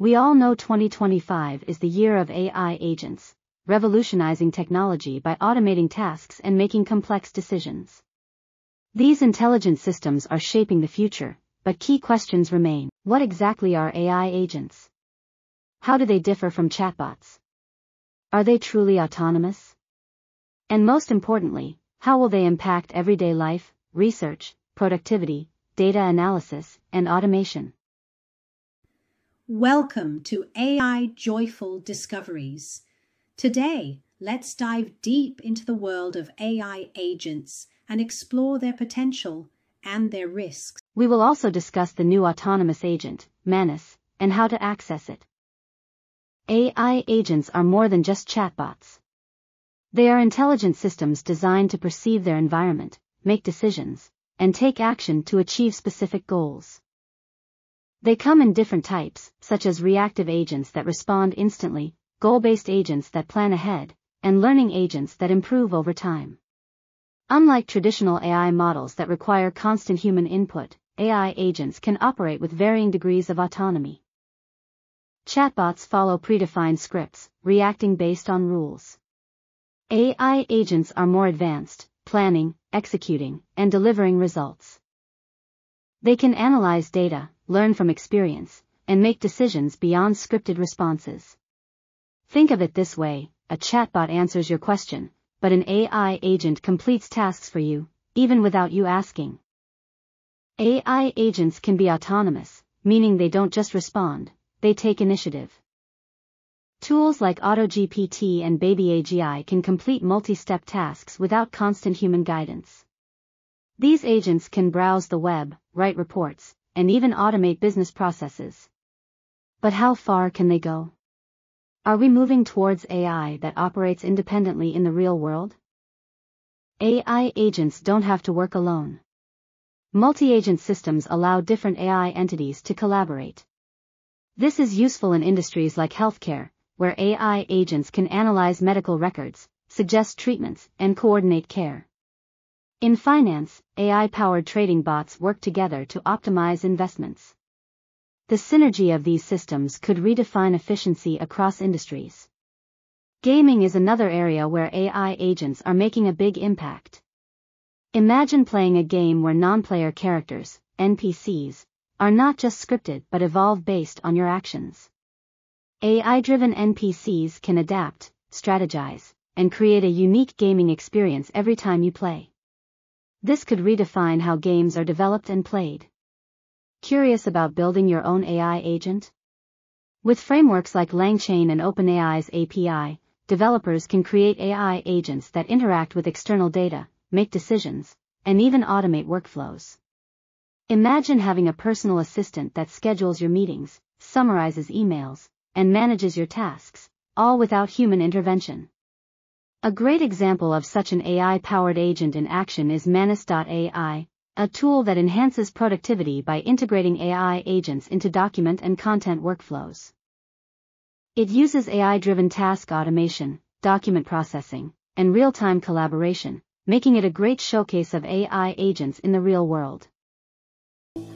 We all know 2025 is the year of AI agents, revolutionizing technology by automating tasks and making complex decisions. These intelligent systems are shaping the future, but key questions remain. What exactly are AI agents? How do they differ from chatbots? Are they truly autonomous? And most importantly, how will they impact everyday life, research, productivity, data analysis, and automation? Welcome to AI Joyful Discoveries. Today, let's dive deep into the world of AI agents and explore their potential and their risks. We will also discuss the new autonomous agent, Manus, and how to access it. AI agents are more than just chatbots. They are intelligent systems designed to perceive their environment, make decisions, and take action to achieve specific goals. They come in different types, such as reactive agents that respond instantly, goal-based agents that plan ahead, and learning agents that improve over time. Unlike traditional AI models that require constant human input, AI agents can operate with varying degrees of autonomy. Chatbots follow predefined scripts, reacting based on rules. AI agents are more advanced, planning, executing, and delivering results. They can analyze data, learn from experience, and make decisions beyond scripted responses. Think of it this way: a chatbot answers your question, but an AI agent completes tasks for you, even without you asking. AI agents can be autonomous, meaning they don't just respond, they take initiative. Tools like AutoGPT and BabyAGI can complete multi-step tasks without constant human guidance. These agents can browse the web, write reports, and even automate business processes. But how far can they go? Are we moving towards AI that operates independently in the real world? AI agents don't have to work alone. Multi-agent systems allow different AI entities to collaborate. This is useful in industries like healthcare, where AI agents can analyze medical records, suggest treatments, and coordinate care. In finance, AI-powered trading bots work together to optimize investments. The synergy of these systems could redefine efficiency across industries. Gaming is another area where AI agents are making a big impact. Imagine playing a game where non-player characters, NPCs, are not just scripted but evolve based on your actions. AI-driven NPCs can adapt, strategize, and create a unique gaming experience every time you play. This could redefine how games are developed and played. Curious about building your own AI agent? With frameworks like LangChain and OpenAI's API, developers can create AI agents that interact with external data, make decisions, and even automate workflows. Imagine having a personal assistant that schedules your meetings, summarizes emails, and manages your tasks, all without human intervention. A great example of such an AI-powered agent in action is Manus.ai, a tool that enhances productivity by integrating AI agents into document and content workflows. It uses AI-driven task automation, document processing, and real-time collaboration, making it a great showcase of AI agents in the real world.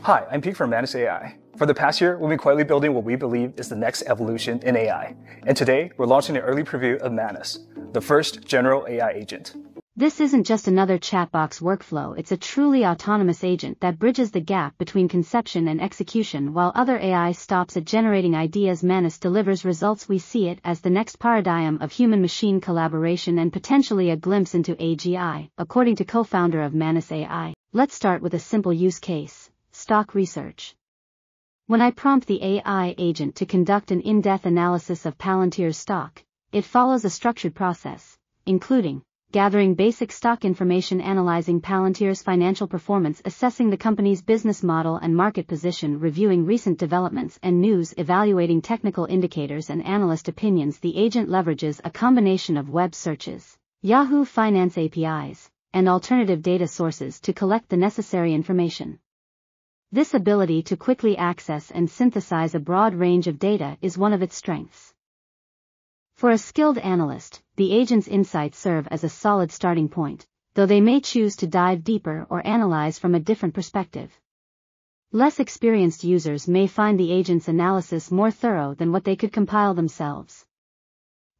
Hi, I'm Pete from Manus AI. For the past year, we've been quietly building what we believe is the next evolution in AI. And today, we're launching an early preview of Manus, the first general AI agent. This isn't just another chatbot's workflow, it's a truly autonomous agent that bridges the gap between conception and execution while other AI stops at generating ideas. Manus delivers results. We see it as the next paradigm of human-machine collaboration and potentially a glimpse into AGI, according to co-founder of Manus AI. Let's start with a simple use case: stock research. When I prompt the AI agent to conduct an in-depth analysis of Palantir's stock, it follows a structured process, including gathering basic stock information, analyzing Palantir's financial performance, assessing the company's business model and market position, reviewing recent developments and news, evaluating technical indicators and analyst opinions. The agent leverages a combination of web searches, Yahoo Finance APIs, and alternative data sources to collect the necessary information. This ability to quickly access and synthesize a broad range of data is one of its strengths. For a skilled analyst, the agent's insights serve as a solid starting point, though they may choose to dive deeper or analyze from a different perspective. Less experienced users may find the agent's analysis more thorough than what they could compile themselves.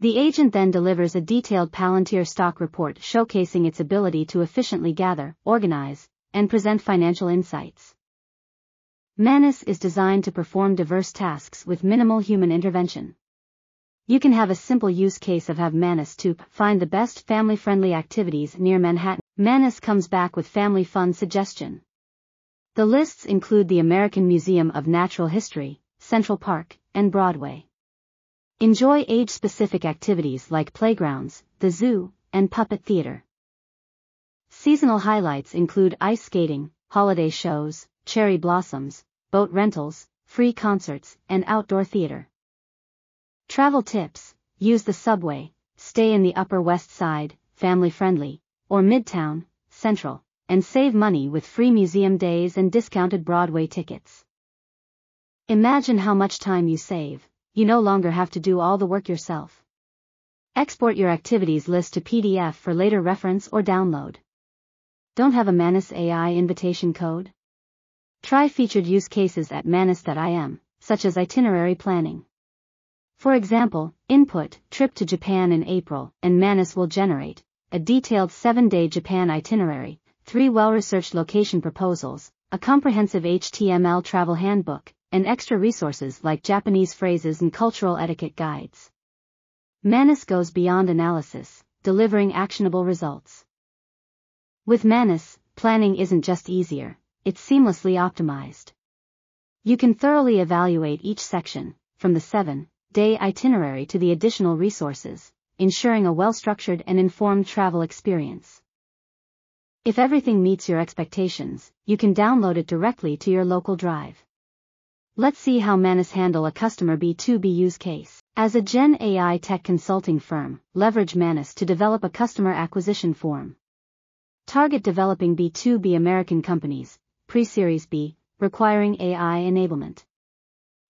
The agent then delivers a detailed Palantir stock report showcasing its ability to efficiently gather, organize, and present financial insights. Manus is designed to perform diverse tasks with minimal human intervention. You can have a simple use case of have Manus to find the best family-friendly activities near Manhattan. Manus comes back with family fun suggestion. The lists include the American Museum of Natural History, Central Park, and Broadway. Enjoy age-specific activities like playgrounds, the zoo, and puppet theater. Seasonal highlights include ice skating, holiday shows, cherry blossoms, boat rentals, free concerts, and outdoor theater. Travel tips: use the subway, stay in the Upper West Side, family-friendly, or Midtown, Central, and save money with free museum days and discounted Broadway tickets. Imagine how much time you save. You no longer have to do all the work yourself. Export your activities list to PDF for later reference or download. Don't have a Manus AI invitation code? Try featured use cases at manus.im, such as itinerary planning. For example, input trip to Japan in April, and Manus will generate a detailed 7-day Japan itinerary, 3 well-researched location proposals, a comprehensive HTML travel handbook, and extra resources like Japanese phrases and cultural etiquette guides. Manus goes beyond analysis, delivering actionable results. With Manus, planning isn't just easier, it's seamlessly optimized. You can thoroughly evaluate each section, from the 7-day itinerary to the additional resources, ensuring a well-structured and informed travel experience. If everything meets your expectations, you can download it directly to your local drive. Let's see how Manus handle a customer B2B use case. As a Gen AI tech consulting firm, leverage Manus to develop a customer acquisition form. Target developing B2B American companies, pre-Series B, requiring AI enablement.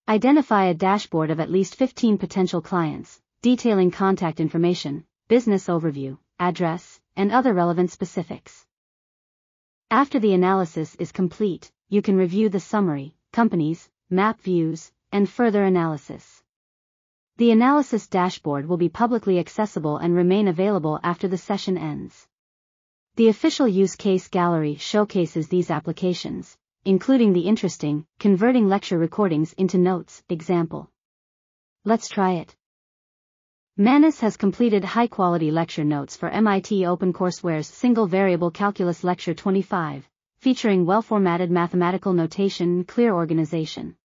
Identify a dashboard of at least 15 potential clients, detailing contact information, business overview, address, and other relevant specifics. After the analysis is complete, you can review the summary, companies, map views, and further analysis. The analysis dashboard will be publicly accessible and remain available after the session ends. The official use case gallery showcases these applications, including the interesting, converting lecture recordings into notes example. Let's try it. Manus has completed high-quality lecture notes for MIT OpenCourseWare's Single Variable Calculus Lecture 25, featuring well-formatted mathematical notation and clear organization.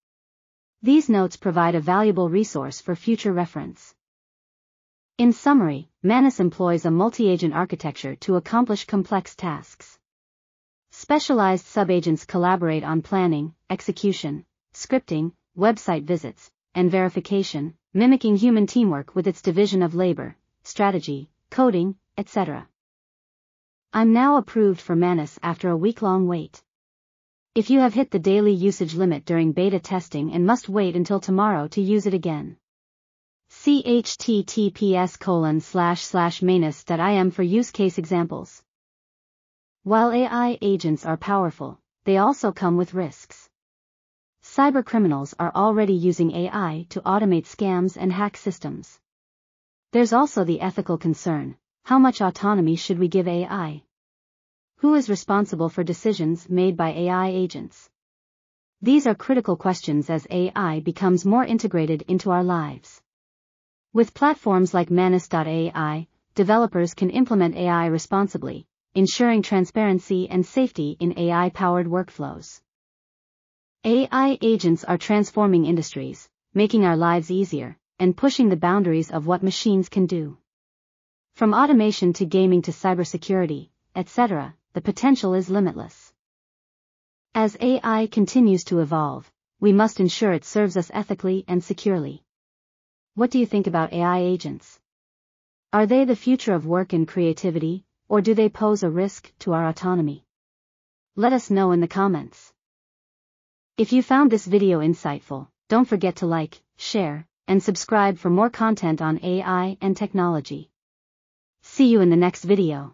These notes provide a valuable resource for future reference. In summary, Manus employs a multi-agent architecture to accomplish complex tasks. Specialized subagents collaborate on planning, execution, scripting, website visits, and verification, mimicking human teamwork with its division of labor, strategy, coding, etc. I'm now approved for Manus after a week-long wait. If you have hit the daily usage limit during beta testing and must wait until tomorrow to use it again, see https://manus.im for use case examples. While AI agents are powerful, they also come with risks. Cybercriminals are already using AI to automate scams and hack systems. There's also the ethical concern: how much autonomy should we give AI? Who is responsible for decisions made by AI agents? These are critical questions as AI becomes more integrated into our lives. With platforms like Manus.ai, developers can implement AI responsibly, ensuring transparency and safety in AI-powered workflows. AI agents are transforming industries, making our lives easier, and pushing the boundaries of what machines can do. From automation to gaming to cybersecurity, etc., the potential is limitless. As AI continues to evolve, we must ensure it serves us ethically and securely. What do you think about AI agents? Are they the future of work and creativity, or do they pose a risk to our autonomy? Let us know in the comments. If you found this video insightful, don't forget to like, share, and subscribe for more content on AI and technology. See you in the next video.